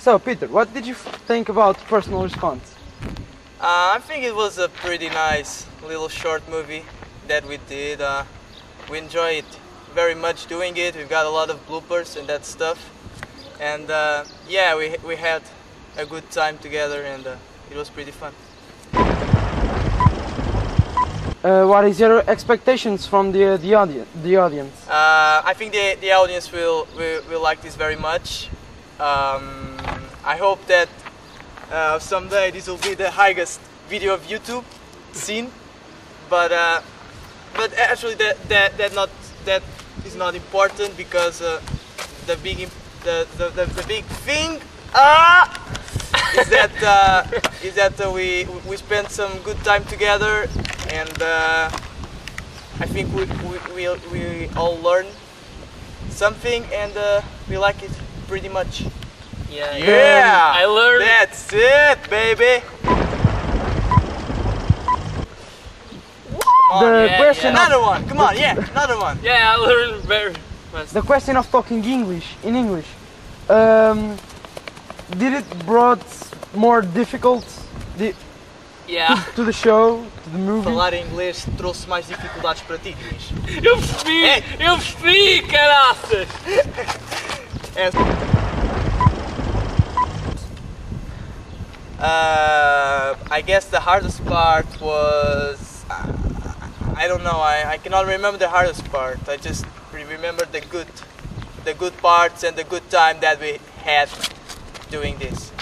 So, Peter, what did you think about Personal Response? I think it was a pretty nice little short movie that we did. We enjoyed it very much doing it. We've got a lot of bloopers and that stuff. And yeah, we had a good time together, and it was pretty fun. What is your expectations from the audience? I think the audience will like this very much. I hope that someday this will be the highest video of YouTube seen. But actually that is not important, because the big thing is that we spent some good time together, and I think we all learn something, and we like it pretty much. Yeah, I learned. That's it, baby. Another one. Yeah, I learned very much. The question of talking English in English. Did it brought more difficult to the show, to the movie? Falar em inglês trouxe mais dificuldades para ti, Luís. Eu percebi, caraças! I guess the hardest part was... I don't know, I cannot remember the hardest part. I just remember the good parts and the good time that we had doing this.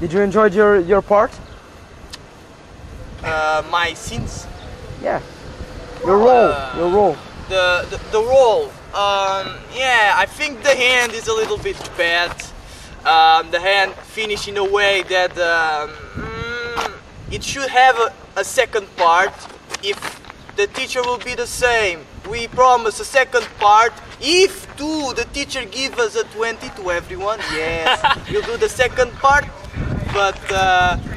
Did you enjoy your part? My scenes? Yeah. Your role. The role. Yeah, I think the hand is a little bit bad. The hand finished in a way that it should have a second part. If the teacher will be the same, we promise a second part. If too the teacher give us a 20 to everyone, yes, we'll do the second part. But